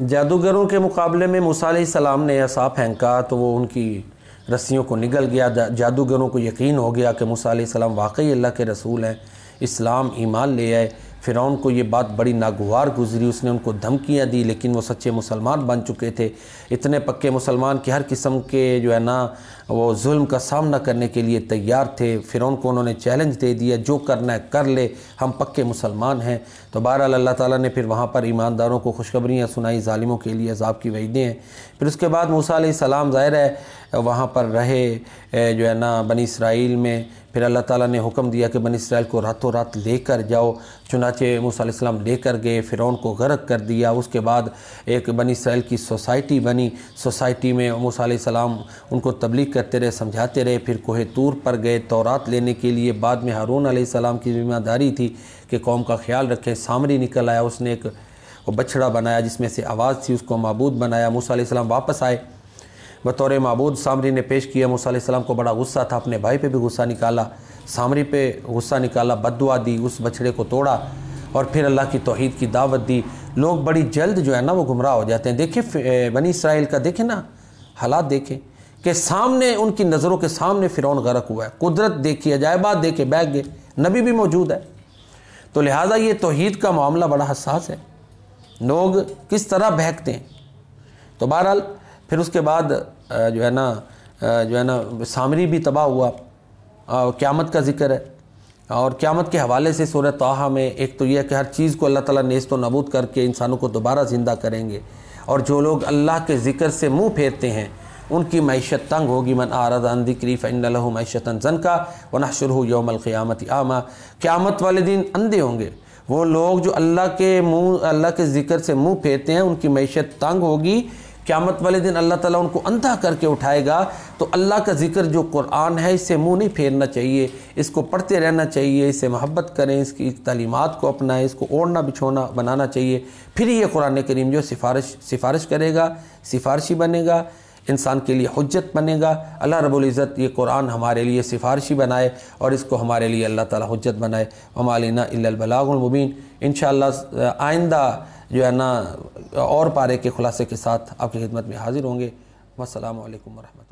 जादूगरों के मुकाबले में मूसा अलैहिस्सलाम ने असा फेंका तो वो उनकी रस्सियों को निगल गया। जादूगरों को यकीन हो गया कि मूसा अलैहिस्सलाम वाकई अल्लाह के रसूल हैं, इस्लाम ईमान ले आए। फ़िरौन को ये बात बड़ी नागवार गुजरी, उसने उनको धमकियाँ दी, लेकिन वो सच्चे मुसलमान बन चुके थे, इतने पक्के मुसलमान कि हर किस्म के जो है ना वो जुल्म का सामना करने के लिए तैयार थे। फ़िरौन को उन्होंने चैलेंज दे दिया, जो करना है कर ले, हम पक्के मुसलमान हैं। तो बहरहाल अल्लाह ताला ने फिर वहाँ पर ईमानदारों को खुशखबरियाँ सुनाई, ज़ालिमों के लिए अज़ाब की वईदें हैं। फिर उसके बाद मूसा अलैहिस्सलाम ज़ाहिर है वहाँ पर रहे जो है ना बनी इसराइल में। फिर अल्लाह ताला ने हुक्म दिया कि बनी इसराइल को रातों रात लेकर जाओ, चुनाचे मूसा अलैहिस्सलाम लेकर गए, फ़िरौन को गर्क कर दिया। उसके बाद एक बनी इसराइल की सोसाइटी बनी, सोसाइटी में मूसा अलैहिस्सलाम उनको तबलीग करते रहे, समझाते रहे। फिर कोह तूर पर गए तौरात लेने के लिए, बाद में हारून अलैहिस्सलाम की जिम्मेदारी थी कि कौम का ख्याल रखें। सामरी निकल आया, उसने एक बछड़ा बनाया जिसमें से आवाज़ थी, उसको माबूद बनाया। मूसा अलैहिस्सलाम वापस आए, बतौर माबूद सामरी ने पेश किया। मूसा अलैहिस्सलाम को बड़ा गुस्सा था, अपने भाई पे भी गुस्सा निकाला, सामरी पे गुस्सा निकाला, बद्दुआ दी, उस बछड़े को तोड़ा और फिर अल्लाह की तौहीद की दावत दी। लोग बड़ी जल्द जो है ना वो गुमराह हो जाते हैं। देखें बनी इसराइल का, देखें ना हालात, देखें कि सामने उनकी नज़रों के सामने फ़िरौन गर्क हुआ है, कुदरत देखी, अजायबात देखे, बैग गए, नबी भी मौजूद है। तो लिहाजा ये तौहीद का मामला बड़ा हसास है, लोग किस तरह बहकते हैं। तो बहरहाल फिर उसके बाद जो है ना सामरी भी तबाह हुआ। क़यामत का ज़िक्र है और क़यामत के हवाले से सूरह ताहा में एक तो यह है कि हर चीज़ को अल्लाह ताला नेस्तो नबूद करके इंसानों को दोबारा ज़िंदा करेंगे, और जो लोग अल्लाह के ज़िक्र से मुंह फेरते हैं उनकी मैशत तंग होगी। मन आरज़ अन ज़िक्री फ़इन्ना लहू मैशतन ज़नका व नहशुरुहु यौमल क़ियामति आमा। क़यामत वाले दिन अंधे होंगे वो लोग जो अल्लाह के ज़िक्र से मुँह फेरते हैं, उनकी मैशत तंग होगी। क़यामत वाले दिन अल्लाह ताला उनको अंधा करके उठाएगा। तो अल्लाह का ज़िक्र जो कुरान है, इससे मुंह नहीं फेरना चाहिए, इसको पढ़ते रहना चाहिए, इससे मोहब्बत करें, इसकी तालीमात को अपनाएं, इसको ओढ़ना बिछोना बनाना चाहिए। फिर ये कुरान करीम जो सिफारिश करेगा, सिफारशी बनेगा, इंसान के लिए हुज्जत बनेगा। अल्लाह रब्बुल इज़्ज़त ये कुरान हमारे लिए सिफारशी बनाए और इसको हमारे लिए अल्लाह ताला हुज्जत बनाए। वमा अलैना इल्लल बलागुल मुबीन। इंशाअल्लाह आइंदा जो है ना और पारे के खुलासे के साथ आपकी खिदमत में हाजिर होंगे। वस्सलामु अलैकुम।